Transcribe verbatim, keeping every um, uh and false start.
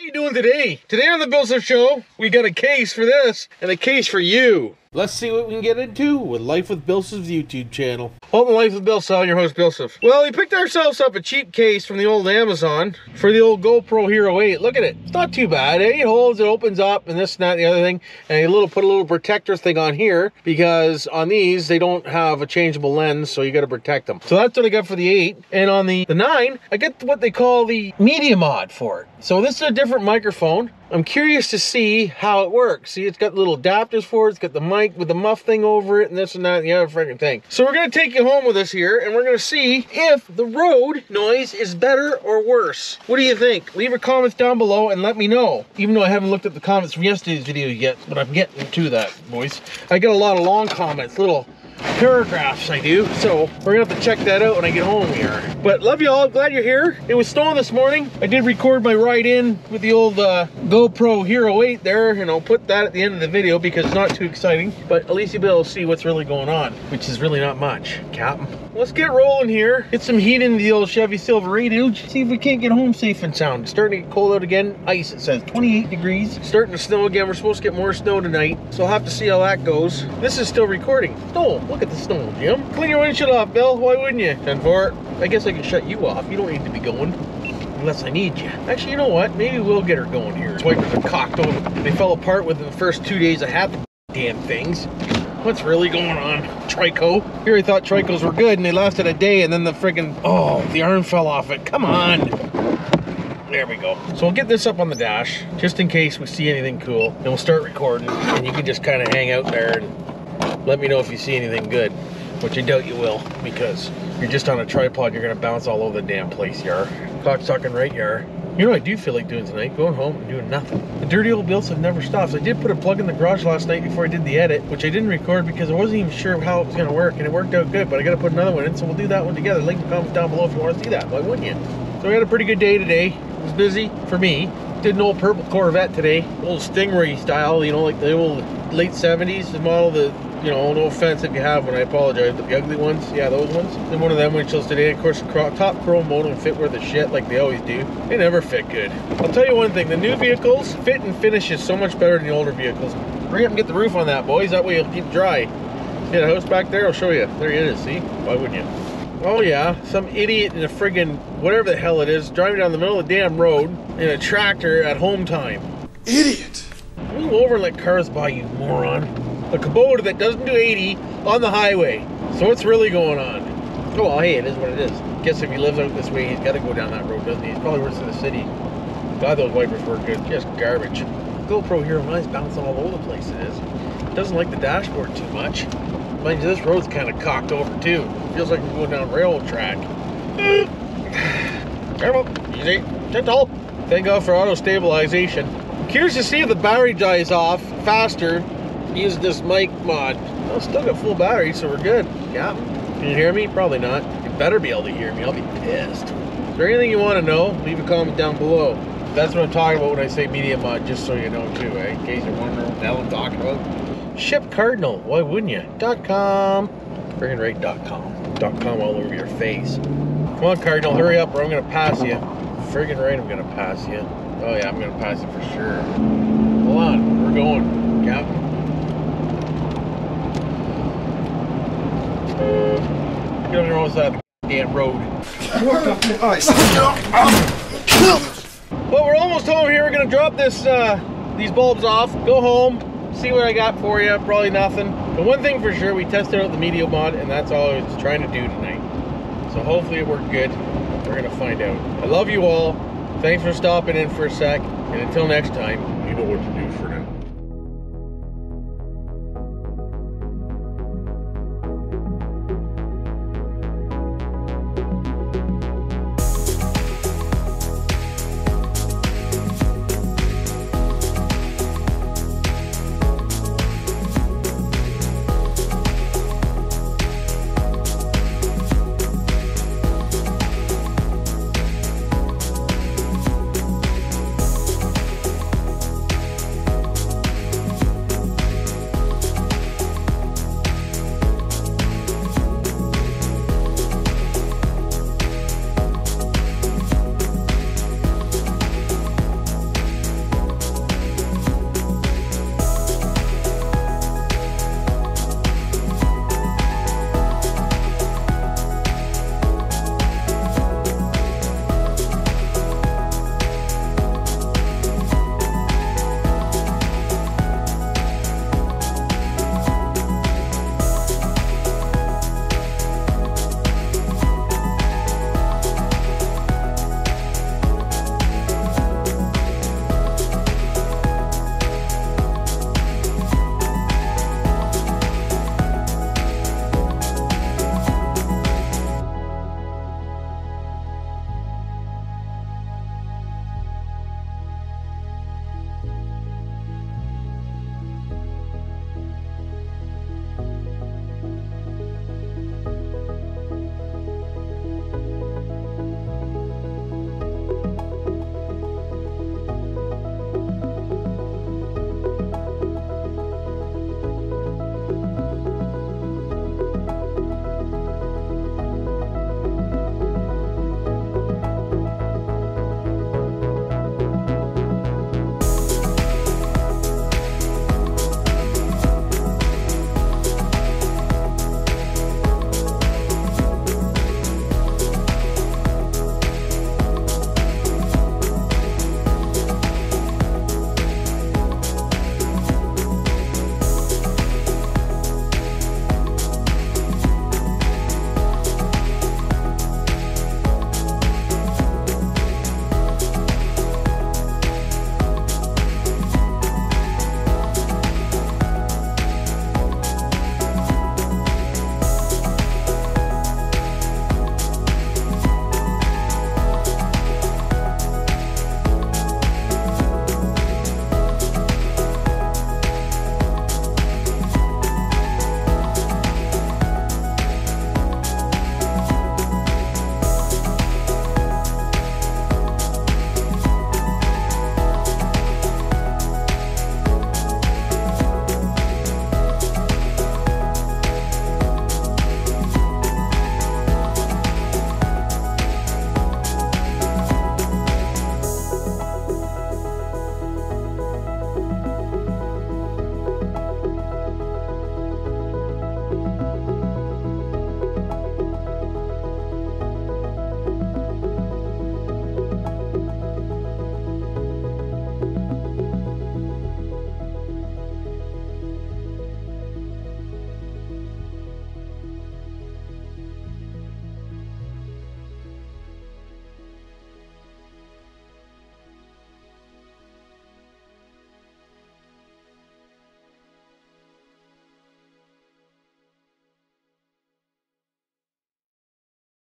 How you doing today? Today on the BillSiff Show, we got a case for this and a case for you. Let's see what we can get into with Life with BillSiff's YouTube channel. Welcome to Life with BillSiff, I'm your host BillSiff. Well, we picked ourselves up a cheap case from the old Amazon for the old GoPro Hero eight. Look at it. It's not too bad. It holds, it opens up, and this and that and the other thing. And a little put a little protector thing on here because on these, they don't have a changeable lens, so you got to protect them. So that's what I got for the eight. And on the, the nine, I got what they call the Media Mod for it. So this is a different microphone. I'm curious to see how it works. See, it's got little adapters for it. It's got the mic with the muff thing over it and this and that and the other freaking thing. So we're going to take you home with us here and we're going to see if the road noise is better or worse. What do you think? Leave your comments down below and let me know. Even though I haven't looked at the comments from yesterday's video yet, but I'm getting to that, boys. I get a lot of long comments, little paragraphs I do, so we're gonna have to check that out when I get home here. But love you all, glad you're here. It was snowing this morning. I did record my ride in with the old uh, GoPro Hero eight there, and I'll put that at the end of the video because it's not too exciting, but at least you'll be able to see what's really going on, which is really not much, Captain. Let's get rolling here, get some heat into the old Chevy Silverado, see if we can't get home safe and sound. It's starting to get cold out again, ice it says, twenty-eight degrees. It's starting to snow again, we're supposed to get more snow tonight, so I'll have to see how that goes. This is still recording. Snow. Look at the snow, Jim. Clean your windshield off, Bill. Why wouldn't you? ten four. I guess I can shut you off. You don't need to be going. Unless I need you. Actually, you know what? Maybe we'll get her going here. Swipers are cocked over. They fell apart within the first two days I had the damn things. What's really going on? Trico. Here I thought Tricos were good and they lasted a day and then the friggin', oh, the arm fell off it. Come on. There we go. So we'll get this up on the dash just in case we see anything cool. And we'll start recording and you can just kind of hang out there and let me know if you see anything good, which I doubt you will, because you're just on a tripod, you're going to bounce all over the damn place, yar. Cock sucking right, yar. You know what I do feel like doing tonight? Going home and doing nothing. The dirty old bills have never stopped. So I did put a plug in the garage last night before I did the edit, which I didn't record because I wasn't even sure how it was going to work, and it worked out good, but I got to put another one in, so we'll do that one together. Link the comments down below if you want to see that. Why wouldn't you? So we had a pretty good day today. It was busy for me. Did an old purple Corvette today. Old Stingray style, you know, like the old late seventies, the model that... You know, no offense if you have one, I apologize, but the ugly ones, yeah, those ones. And one of them windshiells today, of course, top chrome modem fit worth of shit like they always do. They never fit good. I'll tell you one thing, the new vehicles fit and finish is so much better than the older vehicles. Hurry up and get the roof on that, boys, that way it'll keep dry. See that house back there? I'll show you. There it is, see? Why wouldn't you? Oh yeah, some idiot in a friggin' whatever the hell it is, driving down the middle of the damn road in a tractor at home time. Idiot! Move over and let cars by, you moron. A Kubota that doesn't do eighty on the highway. So what's really going on? Oh, well, hey, it is what it is. Guess if he lives out this way, he's got to go down that road, doesn't he? He probably works in the city. God, those wipers were good. Just garbage. GoPro Hero nine's bouncing all over the place, it is. Doesn't like the dashboard too much. Mind you, this road's kind of cocked over, too. Feels like we're going down railroad track. Careful. Easy. Gentle. Thank God for auto stabilization. Curious to see if the battery dies off faster. Use this mic mod. I've still got full battery, so we're good. Yeah. Can you hear me? Probably not. You better be able to hear me. I'll be pissed. Is there anything you want to know? Leave a comment down below. That's what I'm talking about when I say media mod, just so you know, too, eh? In case you're wondering what the hell I'm talking about. Ship Cardinal. Why wouldn't you? Dot com. Friggin' right, dot com. Dot com all over your face. Come on, Cardinal. Hurry up or I'm going to pass you. Friggin' right, I'm going to pass you. Oh, yeah, I'm going to pass you for sure. Hold on. We're going. Captain. Get on your own side of the damn road. Well, we're almost home here. We're gonna drop this uh, these bulbs off, go home, see what I got for you. Probably nothing. But one thing for sure, we tested out the media mod, and that's all I was trying to do tonight. So hopefully it worked good. We're gonna find out. I love you all. Thanks for stopping in for a sec, and until next time, you know what to do for now.